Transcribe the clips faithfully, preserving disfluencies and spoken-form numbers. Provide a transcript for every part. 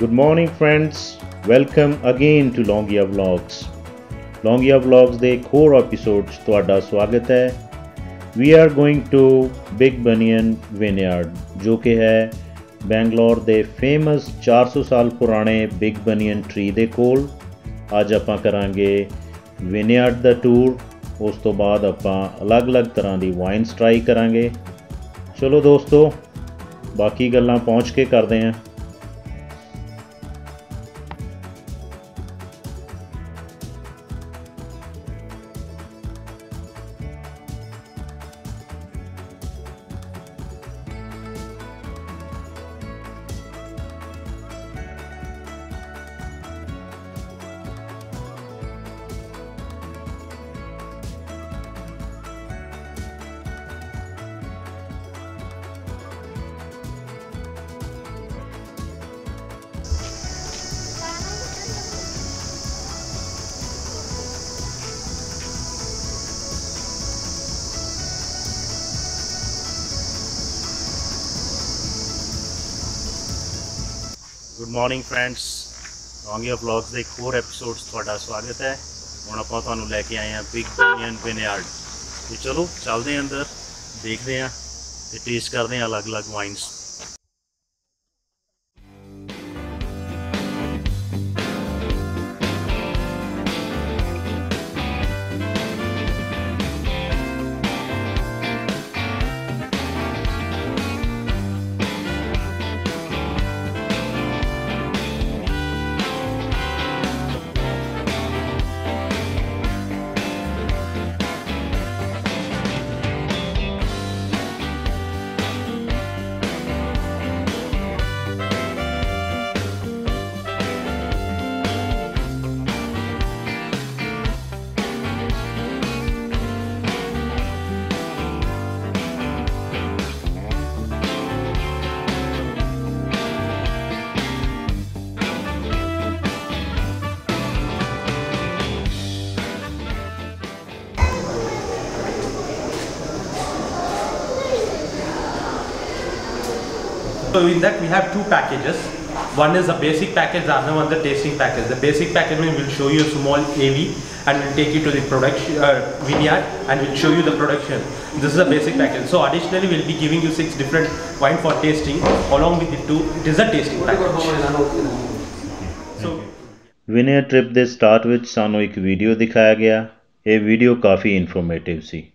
Good morning friends, welcome again to Longia Vlogs. Longia Vlogs ਦੇ ਇੱਕ ਹੋਰ episode 'ਚ ਤੁਹਾਡਾ ਸਵਾਗਤ ਹੈ. We are going to Big Banyan Vineyard, ਜੋ ਕਿ ਹੈ ਬੈਂਗਲੌਰ ਦੇ ਫੇਮਸ ਚਾਰ ਸੌ ਸਾਲ ਪੁਰਾਣੇ ਬਿਗ ਬਨੀਅਨ ਟ੍ਰੀ ਦੇ ਕੋਲ. ਅੱਜ ਆਪਾਂ ਕਰਾਂਗੇ ਵਿਨਿਆਰਡ ਦਾ ਟੂਰ, ਉਸ ਤੋਂ ਬਾਅਦ ਆਪਾਂ ਅਲੱਗ-ਅਲੱਗ ਤਰ੍ਹਾਂ ਦੀ ਵਾਈਨਸ ਟਰਾਈ ਕਰਾਂਗੇ. ਚਲੋ ਦੋਸਤੋ, ਬਾਕੀ ਗੱਲਾਂ ਪਹੁੰਚ ਕੇ ਕਰਦੇ ਹਾਂ. Good morning friends, Longia vlogs के एक होर एपीसोड थोड़ा स्वागत है. हुण आपां तुहानूं लैके आए हैं बिग बैनियन विनयार्ड. तो चलो चलते हैं अंदर, देखते हैं तो टेस्ट करते हैं अलग अलग wines. So in that we have two packages. One is a basic package, the other one the tasting package. The basic package will show you a small A V and will take you to the production uh, vineyard and will show you the production. This is a basic package. So additionally we'll be giving you six different wine for tasting along with the two. It is a tasting package. So vineyard trip ਦੇ start ਵਿੱਚ ਸਾਨੂੰ ਇੱਕ video ਦਿਖਾਇਆ ਗਿਆ. ਇਹ video coffee informative C.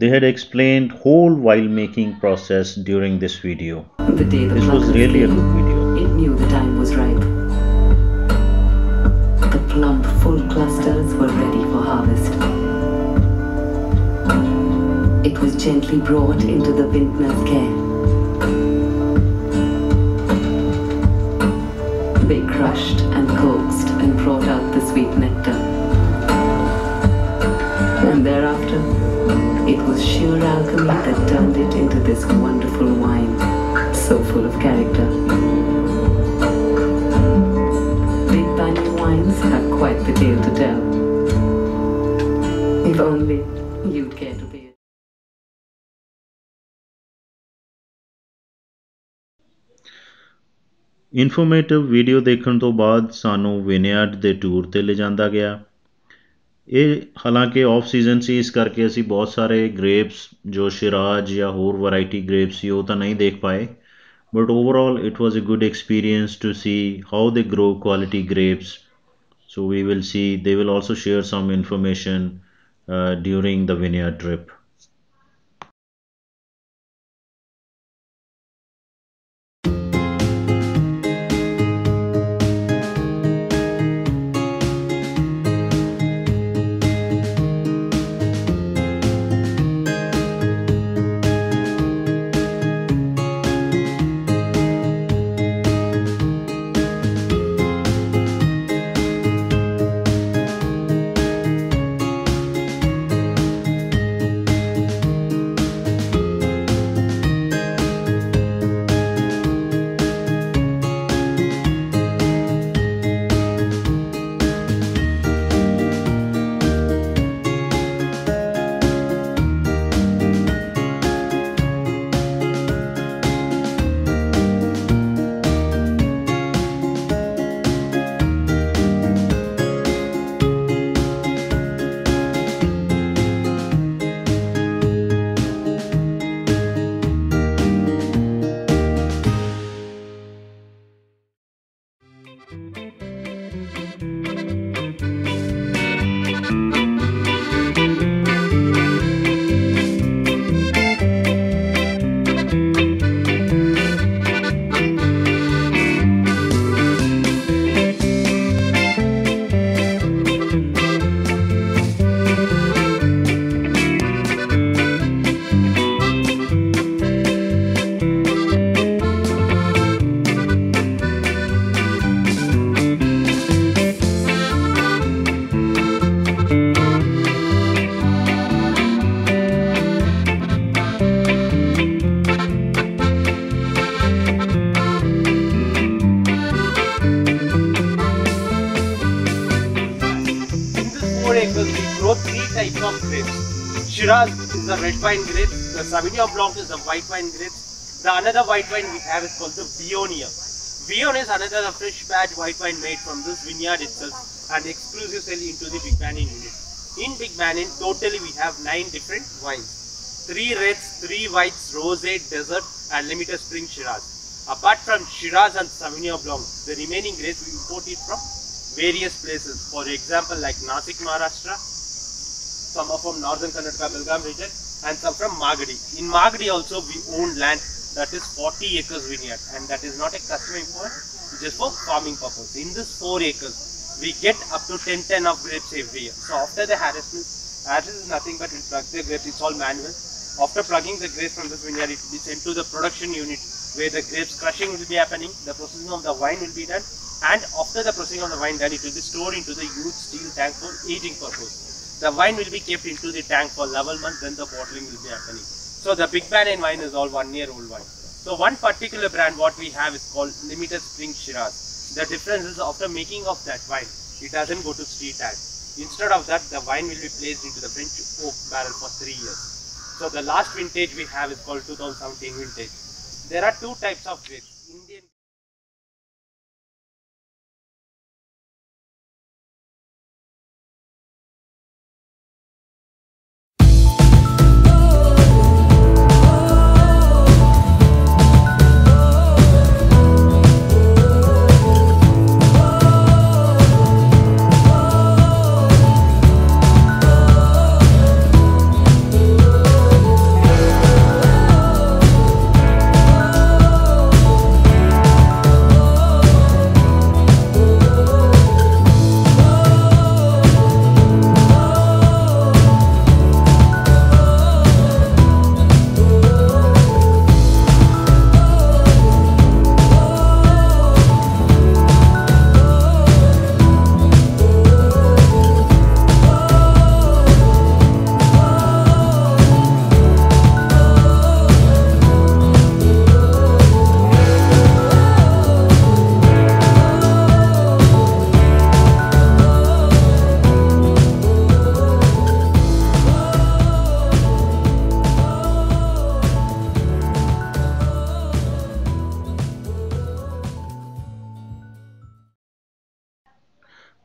They had explained whole wine making process during this video. The day the this was really came, a good video. It knew the time was ripe. The plump full clusters were ready for harvest. It was gently brought into the vintner's care. They crushed and coaxed and brought out the sweet nectar. And thereafter, it was sheer alchemy that turned it into this wonderful wine, so full of character. Big Banyan wines have quite the tale to tell. If only you'd care to be. Informative video देखने तो बाद सानू vineyard दे tour ते ले जांदा गया. ਇਹ ਹਾਲਾਂਕਿ ਆਫ ਸੀਜ਼ਨ ਸੀ, ਇਸ ਕਰਕੇ ਅਸੀਂ ਬਹੁਤ ਸਾਰੇ ਗ੍ਰੇਪਸ ਜੋ ਸ਼ਿਰਾਜ਼ ਜਾਂ ਹੋਰ ਵੈਰਾਈਟੀ ਗ੍ਰੇਪਸ ਸੀ ਉਹ ਤਾਂ ਨਹੀਂ ਦੇਖ ਪਾਏ, but overall it was a good experience to see how they grow quality grapes. So we will see, they will also share some information during the vineyard trip. acres we grow three types of grapes. Shiraz is the red wine grape, the Sauvignon Blanc is the white wine grape, the another white wine we have is called the Viognier. Viognier is another fresh batch white wine made from this vineyard itself and exclusive sell into the Big Banyan unit. In Big Banyan, totally we have nine different wines. Three reds, three whites, rosé, desert and limited spring Shiraz. Apart from Shiraz and Sauvignon Blanc, the remaining grapes we import it from various places. For example, like Nashik, Maharashtra, some are from northern Karnataka, Belgram region and some from Magadi. In Magadi also we own land that is forty acres vineyard and that is not a custom import, it is for farming purpose. In this four acres, we get up to ten ton of grapes every year. So after the harvestment, harvest is nothing but we plug the grapes, it's all manual. After plugging the grapes from this vineyard, it will be sent to the production unit where the grapes crushing will be happening, the processing of the wine will be done, and after the processing of the wine done, it will be stored into the huge steel tank for aging purpose. The wine will be kept into the tank for eleven months, then the bottling will be happening. So the Big Banyan wine is all one year old wine. So one particular brand what we have is called Limited Spring Shiraz. The difference is after making of that wine, it doesn't go to street ad. Instead of that, the wine will be placed into the French oak barrel for three years. So the last vintage we have is called two thousand seventeen vintage. There are two types of grapes. Indian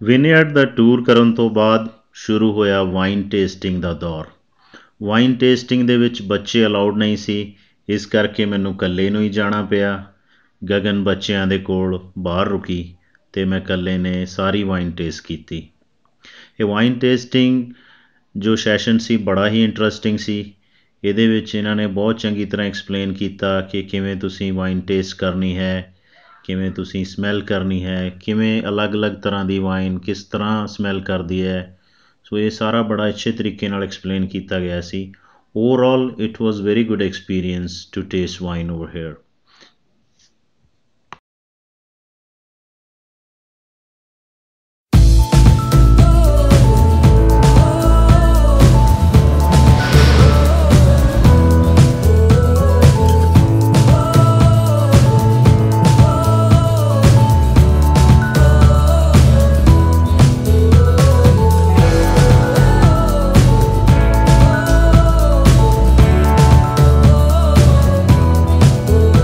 vineyard the tour करन तो बाद शुरू होया wine tasting दा दौर wine tasting दे विच बच्चे allowed नहीं सी इस करके मैनू कल्ले नू ही जाना पिया गगन बच्चियां दे कोल बाहर रुकी ते मैं कल्ले ने सारी वाइन टेस्ट कीती ये वाइन टेस्टिंग जो सैशन सी बड़ा ही इंटरेस्टिंग सी इहदे विच इन्हां ने बहुत चंगी तरह एक्सप्लेन कीता कि किवें तुसीं वाइन टेस्ट करनी है किमें तुसीं स्मैल करनी है किमें अलग अलग तरह की वाइन किस तरह स्मैल करती है सो ये सारा बड़ा अच्छे तरीके नाल एक्सप्लेन किया गया सी overall it was very good experience to taste wine over here Oh,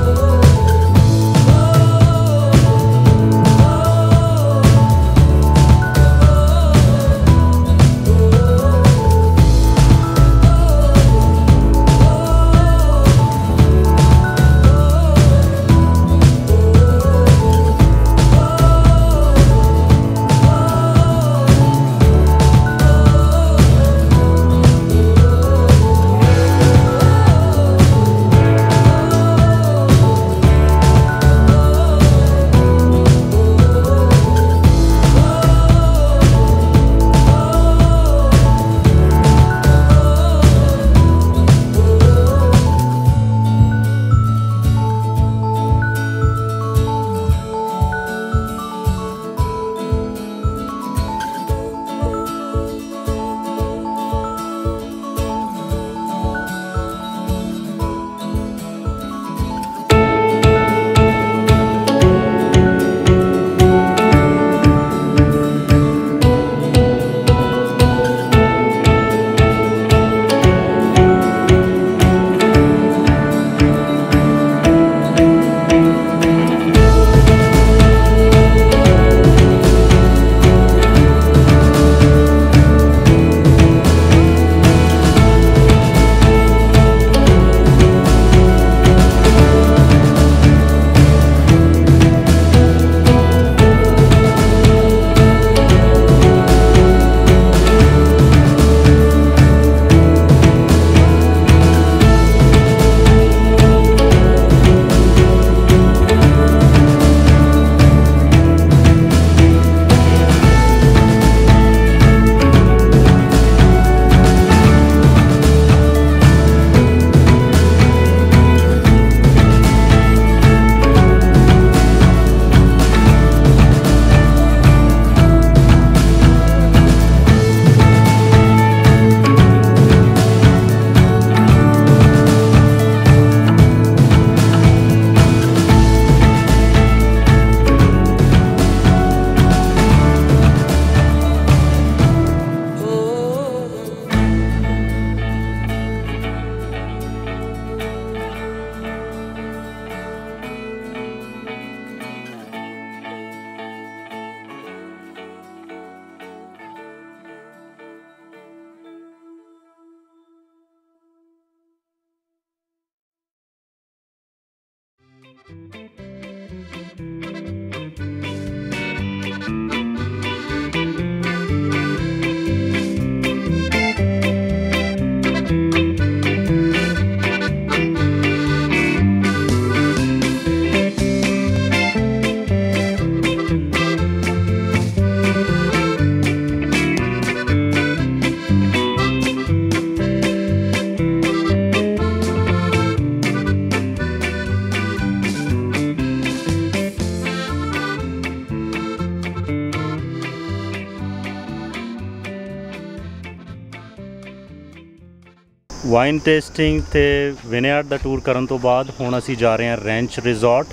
wine tasting ਤੇ ਵਿਨਿਆਰਡ ਦਾ ਟੂਰ ਕਰਨ ਤੋਂ ਬਾਅਦ ਹੁਣ ਅਸੀਂ ਜਾ ਰਹੇ ਹਾਂ ਰੈਂਚ ਰਿਜ਼ੋਰਟ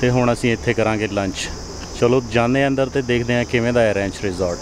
ਤੇ ਹੁਣ ਅਸੀਂ ਇੱਥੇ ਕਰਾਂਗੇ ਲੰਚ। ਚਲੋ ਜਾਂਦੇ ਅੰਦਰ ਤੇ ਦੇਖਦੇ ਹਾਂ ਕਿਵੇਂ ਦਾ ਹੈ ਰੈਂਚ ਰਿਜ਼ੋਰਟ।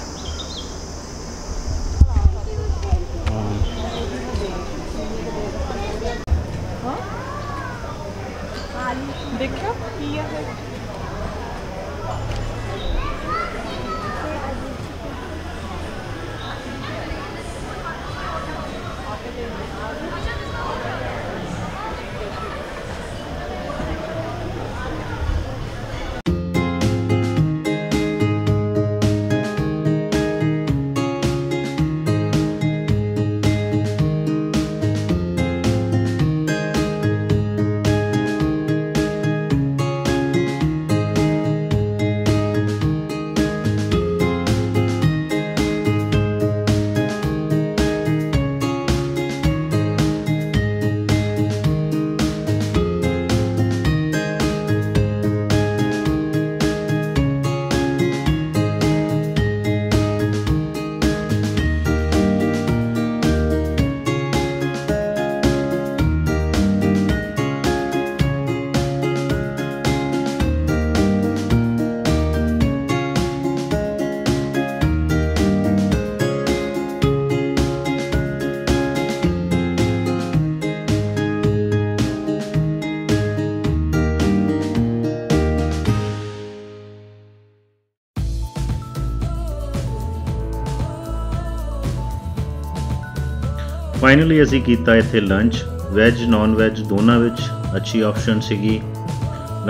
फाइनली असी कीता इत्थे लंच, वैज नॉन वैज दोनों विच अच्छी ऑप्शन सीगी।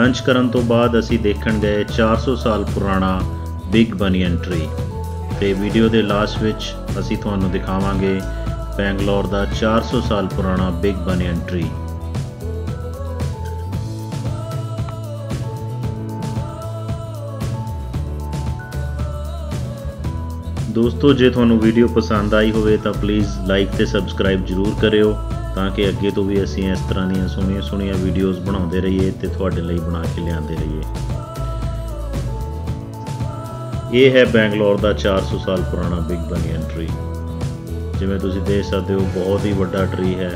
लंच करन तो बाद असी देखण गए चार सौ साल पुराना बिग बनियन ट्री ते वीडियो दे लास्ट विच असी तुहानू दिखावांगे बैंगलोर दा चार सौ साल पुराना बिग बनियन ट्री। दोस्तों जे तुहानू वीडियो पसंद आई होवे तां प्लीज़ लाइक ते सबसक्राइब जरूर करियो ताकि अगे तो भी असी इस तरह दी सोहणियां सोहणियां वीडियोज़ बनाते रहिए ते तुहाडे लई बना के लिआंदे रहिए। ये है बैंगलोर दा चार सौ साल पुराना बिग बनियन ट्री। जिवें तुसीं देख सकदे हो बहुत ही वड्डा ट्री है।